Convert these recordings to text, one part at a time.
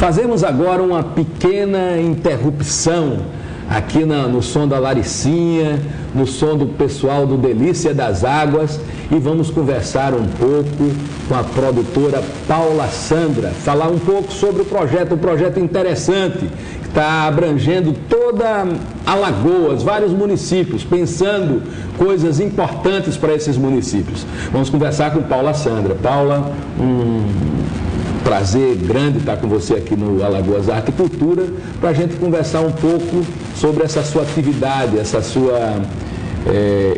Fazemos agora uma pequena interrupção aqui no som da Laricinha, no som do pessoal do Delícia das Águas, e vamos conversar um pouco com a produtora Paula Sandra, falar um pouco sobre o projeto interessante que está abrangendo toda Alagoas, vários municípios, pensando coisas importantes para esses municípios. Vamos conversar com Paula Sandra. Paula, prazer grande estar com você aqui no Alagoas Arte e Cultura, para a gente conversar um pouco sobre essa sua atividade, essa sua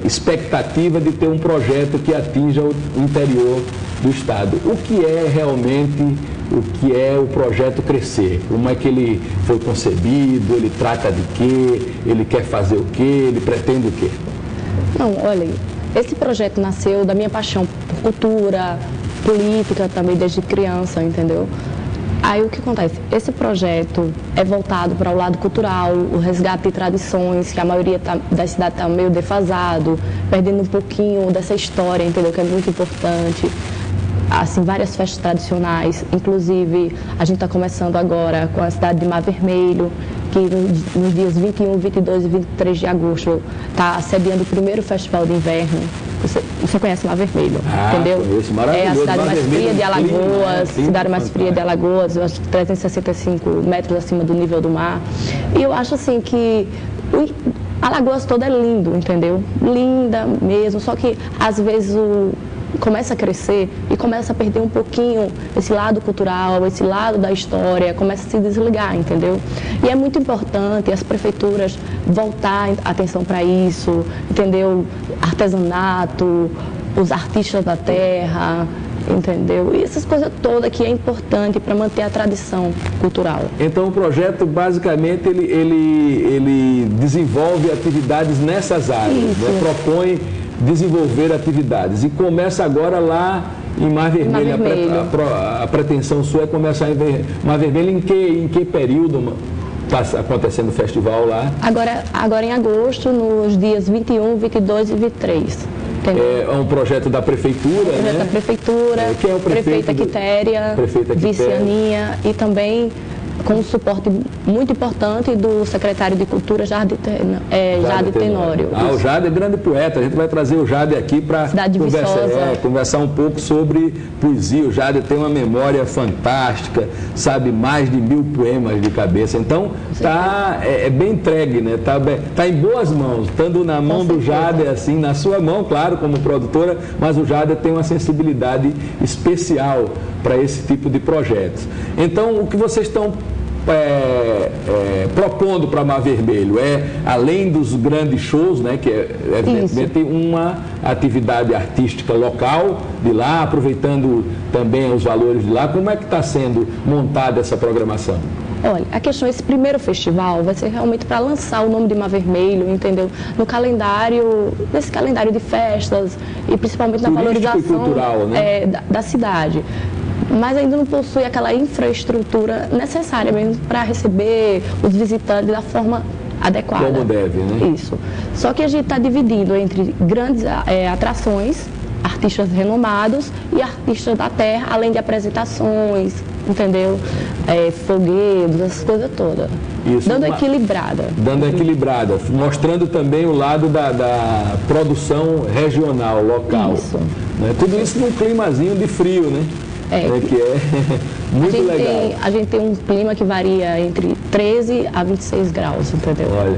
expectativa de ter um projeto que atinja o interior do estado. O que é realmente o projeto Crescer? Como é que ele foi concebido? Ele trata de quê? Ele quer fazer o quê? Ele pretende o quê? Não, olha, esse projeto nasceu da minha paixão por cultura, política também desde criança, entendeu? Aí o que acontece? Esse projeto é voltado para o lado cultural, o resgate de tradições, que a maioria da cidade está meio defasado, perdendo um pouquinho dessa história, entendeu? Que é muito importante. Assim, várias festas tradicionais, inclusive a gente está começando agora com a cidade de Mar Vermelho, que nos dias 21, 22 e 23 de agosto está sediando o primeiro festival de inverno. Você conhece Mar Vermelho, entendeu? É a cidade mais fria de Alagoas, cidade mais fria de Alagoas, eu acho que 365 metros acima do nível do mar. E eu acho assim que Alagoas toda é lindo, entendeu? Linda mesmo, só que às vezes começa a crescer e começa a perder um pouquinho esse lado cultural, esse lado da história, começa a se desligar, entendeu? E é muito importante as prefeituras voltar a atenção para isso, entendeu? Artesanato, os artistas da terra, entendeu? E essas coisas todas que é importante para manter a tradição cultural. Então o projeto basicamente ele desenvolve atividades nessas áreas, né? Propõe desenvolver atividades. E começa agora lá em Mar Vermelho. A pretensão sua é começar em Mar Vermelho. Em que período está acontecendo o festival lá? Agora em agosto, nos dias 21, 22 e 23. É um projeto da prefeitura, né? Da prefeitura, que é o prefeita Quitéria, Vicianinha, e também com um suporte muito importante do secretário de Cultura, Jader Tenório. O Jader é grande poeta, a gente vai trazer o Jader aqui para conversar um pouco sobre poesia. O Jader tem uma memória fantástica, sabe mais de 1000 poemas de cabeça, então é bem entregue, né? Tá em boas mãos, estando na mão do Jader, assim, na sua mão, claro, como produtora, mas o Jader tem uma sensibilidade especial para esse tipo de projetos. Então, o que vocês estão propondo para Mar Vermelho é, além dos grandes shows, né, que é evidentemente uma atividade artística local de lá, aproveitando também os valores de lá, como é que está sendo montada essa programação? Olha, a questão é esse primeiro festival vai ser realmente para lançar o nome de Mar Vermelho, entendeu? No calendário, nesse calendário de festas e principalmente na valorização turístico e cultural, né? Da cidade. Mas ainda não possui aquela infraestrutura necessária mesmo para receber os visitantes da forma adequada. Como deve, né? Isso. Só que a gente está dividido entre grandes atrações, artistas renomados e artistas da terra, além de apresentações, entendeu? Fogueiros, essas coisas todas. Isso, dando equilibrada. Dando equilibrada, mostrando também o lado da produção regional, local. Isso. Né? Tudo isso num climazinho de frio, né? Que é muito legal. A gente tem um clima que varia entre 13 a 26 graus, entendeu? Olha,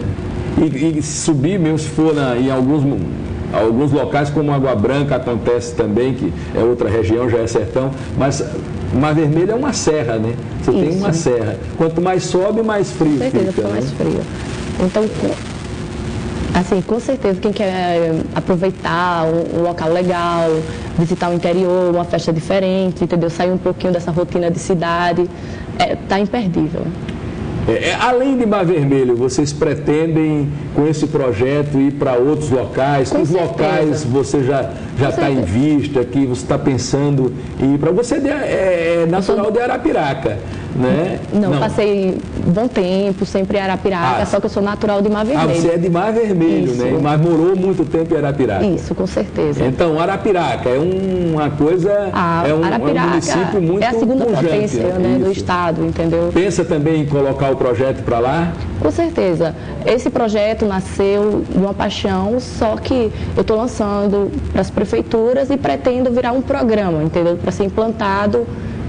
e subir mesmo se for em alguns locais, como Água Branca acontece também, que é outra região, já é sertão, mas Mar Vermelho é uma serra, né? Você tem uma serra. Quanto mais sobe, mais frio fica. Com certeza, fica mais frio. Então, assim, com certeza, quem quer aproveitar um local legal, visitar o interior, uma festa diferente, entendeu? Sair um pouquinho dessa rotina de cidade, tá imperdível. Além de Mar Vermelho, vocês pretendem, com esse projeto, ir para outros locais? Com certeza. Locais você já está em vista, que você está pensando em ir para... Você é natural de Arapiraca. né? Não, passei bom tempo, sempre em Arapiraca, só que eu sou natural de Mar Vermelho. Ah, você é de Mar Vermelho, isso, né? Mas morou muito tempo em Arapiraca. Isso, com certeza. Então, Arapiraca é uma coisa... Arapiraca é um município muito é a segunda potência, né, do estado, entendeu? Pensa também em colocar o projeto para lá? Com certeza. Esse projeto nasceu de uma paixão, só que eu estou lançando para as prefeituras e pretendo virar um programa, entendeu? Para ser implantado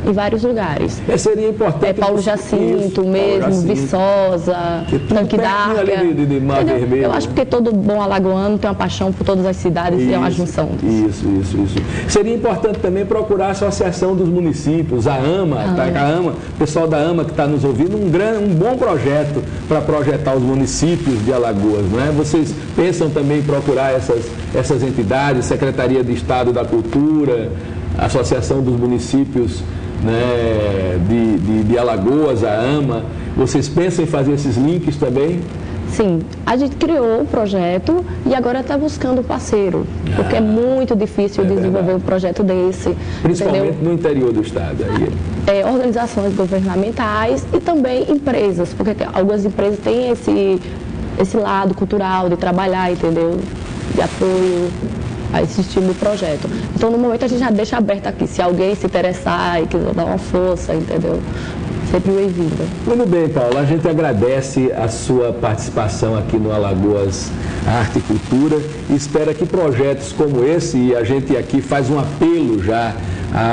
em vários lugares. É, seria importante... É Paulo Jacinto mesmo, Viçosa, Tanque d'Arca. Eu acho que todo bom alagoano tem uma paixão por todas as cidades e é uma junção. Isso. Seria importante também procurar a Associação dos Municípios, a AMA, o pessoal da AMA que está nos ouvindo, um bom projeto para projetar os municípios de Alagoas, não é? Vocês pensam também em procurar essas entidades, Secretaria de Estado da Cultura, Associação dos Municípios, né, de Alagoas, a AMA, vocês pensam em fazer esses links também? Sim, a gente criou o projeto e agora está buscando um parceiro, porque é muito difícil desenvolver um projeto desse. Principalmente no interior do estado. Organizações governamentais e também empresas, porque algumas empresas têm esse lado cultural de trabalhar, entendeu? De apoio a esse estilo de projeto. Então, no momento, a gente já deixa aberto aqui. Se alguém se interessar e quiser dar uma força, entendeu? Sempre bem-vinda. Muito bem, Paula. A gente agradece a sua participação aqui no Alagoas Arte e Cultura e espera que projetos como esse, e a gente aqui faz um apelo já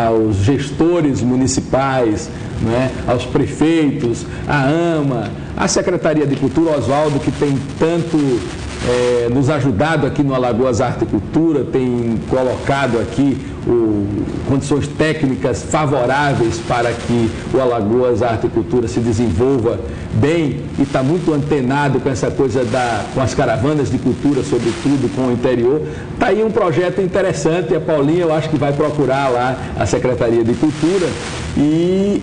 aos gestores municipais, né, aos prefeitos, à AMA, à Secretaria de Cultura, Oswaldo, que tem tanto... nos ajudado aqui no Alagoas Arte e Cultura, tem colocado aqui condições técnicas favoráveis para que o Alagoas Arte e Cultura se desenvolva bem e está muito antenado com essa coisa com as caravanas de cultura, sobretudo com o interior. Está aí um projeto interessante, a Paulinha eu acho que vai procurar lá a Secretaria de Cultura e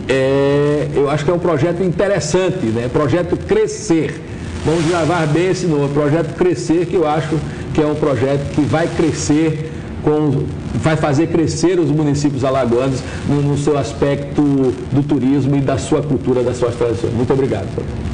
eu acho que é um projeto interessante, né? Projeto Crescer. Vamos gravar bem esse novo projeto Crescer, que eu acho que é um projeto que vai crescer, vai fazer crescer os municípios alagoanos no seu aspecto do turismo e da sua cultura, das suas tradições. Muito obrigado.